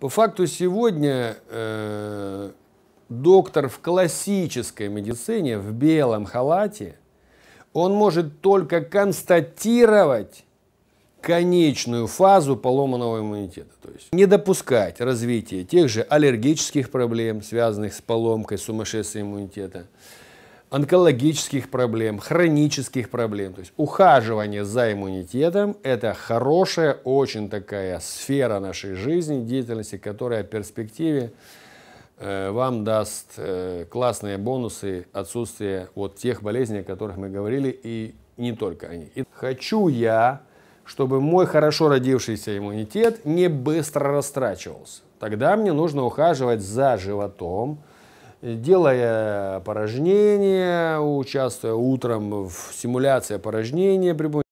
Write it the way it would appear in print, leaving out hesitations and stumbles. По факту сегодня доктор в классической медицине, в белом халате, он может только констатировать конечную фазу поломанного иммунитета. То есть не допускать развития тех же аллергических проблем, связанных с поломкой, сумасшествием иммунитета, онкологических проблем, хронических проблем. То есть ухаживание за иммунитетом – это хорошая, очень такая сфера нашей жизни, деятельности, которая в перспективе вам даст классные бонусы, отсутствие вот тех болезней, о которых мы говорили, и не только они. И хочу я, чтобы мой хорошо родившийся иммунитет не быстро растрачивался. Тогда мне нужно ухаживать за животом, делая опорожнения, участвуя утром в симуляции опорожнения при помощи